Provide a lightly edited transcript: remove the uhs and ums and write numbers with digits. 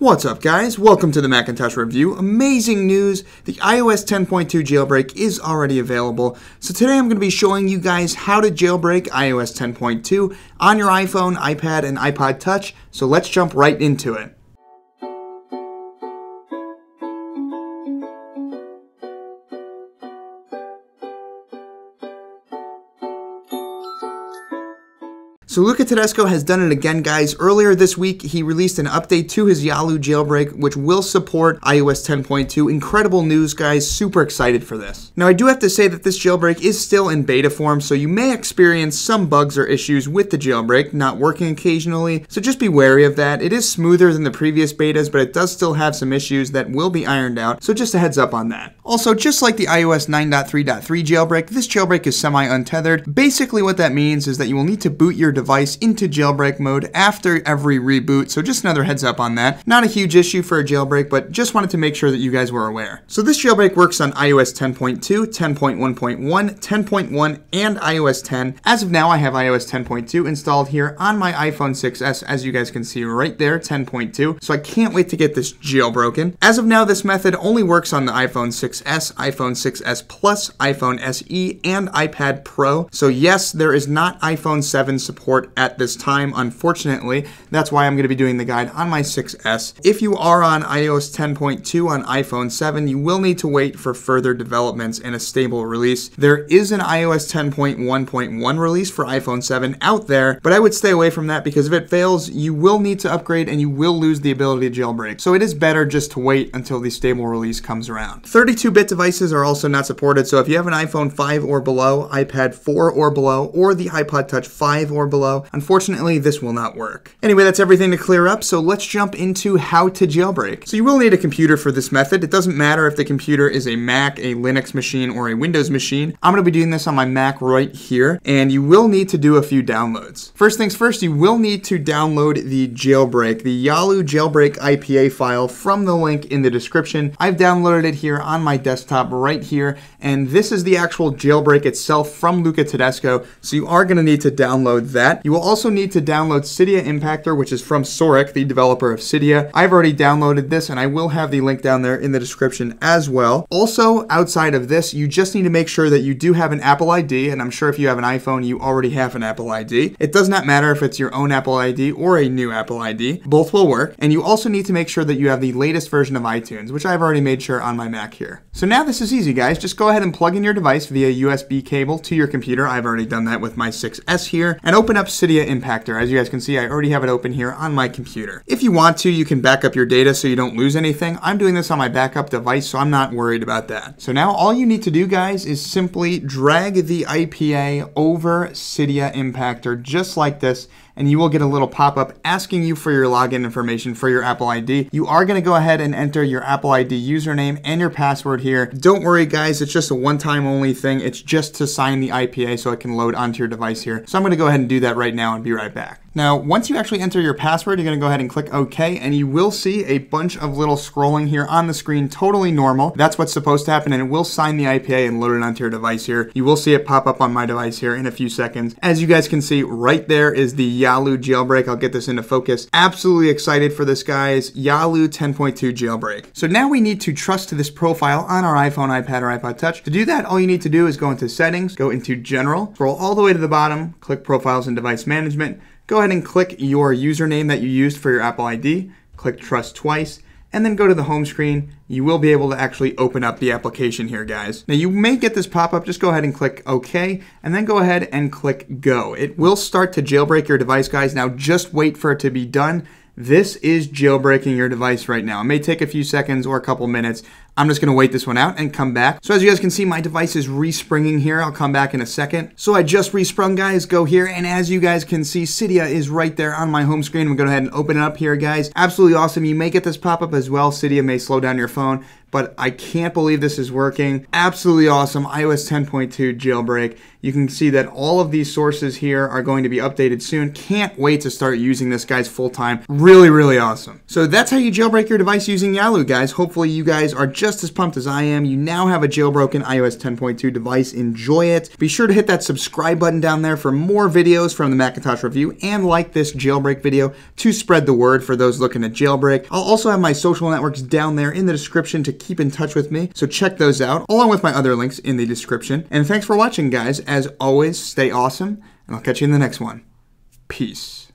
What's up, guys? Welcome to the Macintosh Review. Amazing news, the iOS 10.2 jailbreak is already available. So today I'm going to be showing you guys how to jailbreak iOS 10.2 on your iPhone, iPad, and iPod Touch. So let's jump right into it. So Luca Todesco has done it again, guys. Earlier this week, he released an update to his Yalu jailbreak, which will support iOS 10.2. Incredible news, guys. Super excited for this. Now, I do have to say that this jailbreak is still in beta form, so you may experience some bugs or issues with the jailbreak, not working occasionally, so just be wary of that. It is smoother than the previous betas, but it does still have some issues that will be ironed out, so just a heads up on that. Also, just like the iOS 9.3.3 jailbreak, this jailbreak is semi-untethered. Basically, what that means is that you will need to boot your device into jailbreak mode after every reboot, so just another heads up on that. Not a huge issue for a jailbreak, but just wanted to make sure that you guys were aware. So this jailbreak works on iOS 10.2, 10.1.1, 10.1, and iOS 10. As of now, I have iOS 10.2 installed here on my iPhone 6s, as you guys can see right there, 10.2, so I can't wait to get this jailbroken. As of now, this method only works on the iPhone 6s, iPhone 6s Plus, iPhone SE, and iPad Pro, so yes, there is not iPhone 7 support at this time, unfortunately. That's why I'm going to be doing the guide on my 6S. If you are on iOS 10.2 on iPhone 7, you will need to wait for further developments and a stable release. There is an iOS 10.1.1 release for iPhone 7 out there, but I would stay away from that because if it fails, you will need to upgrade and you will lose the ability to jailbreak. So it is better just to wait until the stable release comes around. 32-bit devices are also not supported, so if you have an iPhone 5 or below, iPad 4 or below, or the iPod Touch 5 or below, unfortunately, this will not work. Anyway, that's everything to clear up, so let's jump into how to jailbreak. So you will need a computer for this method. It doesn't matter if the computer is a Mac, a Linux machine, or a Windows machine. I'm going to be doing this on my Mac right here, and you will need to do a few downloads. First things first, you will need to download the jailbreak, the Yalu jailbreak IPA file from the link in the description. I've downloaded it here on my desktop right here, and this is the actual jailbreak itself from Luca Todesco, so you are going to need to download that. You will also need to download Cydia Impactor, which is from Saurik, the developer of Cydia. I've already downloaded this, and I will have the link down there in the description as well. Also, outside of this, you just need to make sure that you do have an Apple ID, and I'm sure if you have an iPhone, you already have an Apple ID. It does not matter if it's your own Apple ID or a new Apple ID. Both will work, and you also need to make sure that you have the latest version of iTunes, which I've already made sure on my Mac here. So now this is easy, guys. Just go ahead and plug in your device via USB cable to your computer. I've already done that with my 6S here, and open up Cydia Impactor. As you guys can see, I already have it open here on my computer. If you want to, you can back up your data so you don't lose anything. I'm doing this on my backup device, so I'm not worried about that. So now all you need to do, guys, is simply drag the IPA over Cydia Impactor just like this, and you will get a little pop-up asking you for your login information for your Apple ID. You are gonna go ahead and enter your Apple ID username and your password here. Don't worry, guys, it's just a one-time only thing. It's just to sign the IPA so it can load onto your device here. So I'm gonna go ahead and do that right now and be right back. Now, once you actually enter your password, you're gonna go ahead and click OK, and you will see a bunch of little scrolling here on the screen, totally normal. That's what's supposed to happen, and it will sign the IPA and load it onto your device here. You will see it pop up on my device here in a few seconds. As you guys can see, right there is the Yalu jailbreak. I'll get this into focus. Absolutely excited for this, guys. Yalu 10.2 jailbreak. So now we need to trust to this profile on our iPhone, iPad, or iPod Touch. To do that, all you need to do is go into Settings, go into General, scroll all the way to the bottom, click Profiles and Device Management. Go ahead and click your username that you used for your Apple ID, click Trust twice, and then go to the home screen. You will be able to actually open up the application here, guys. Now, you may get this pop-up. Just go ahead and click OK, and then go ahead and click Go. It will start to jailbreak your device, guys. Now, just wait for it to be done. This is jailbreaking your device right now. It may take a few seconds or a couple minutes. I'm just gonna wait this one out and come back. So as you guys can see, my device is respringing here. I'll come back in a second. So I just resprung, guys. Go here, and as you guys can see, Cydia is right there on my home screen. I'm gonna go ahead and open it up here, guys. Absolutely awesome. You may get this pop-up as well. Cydia may slow down your phone, but I can't believe this is working. Absolutely awesome. iOS 10.2 jailbreak. You can see that all of these sources here are going to be updated soon. Can't wait to start using this, guys, full time. Really, really awesome. So that's how you jailbreak your device using Yalu, guys. Hopefully you guys are just just as pumped as I am. You now have a jailbroken iOS 10.2 device. Enjoy it. Be sure to hit that subscribe button down there for more videos from the Macintosh Review, and like this jailbreak video to spread the word for those looking to jailbreak. I'll also have my social networks down there in the description to keep in touch with me, so check those out, along with my other links in the description. And thanks for watching, guys. As always, stay awesome, and I'll catch you in the next one. Peace.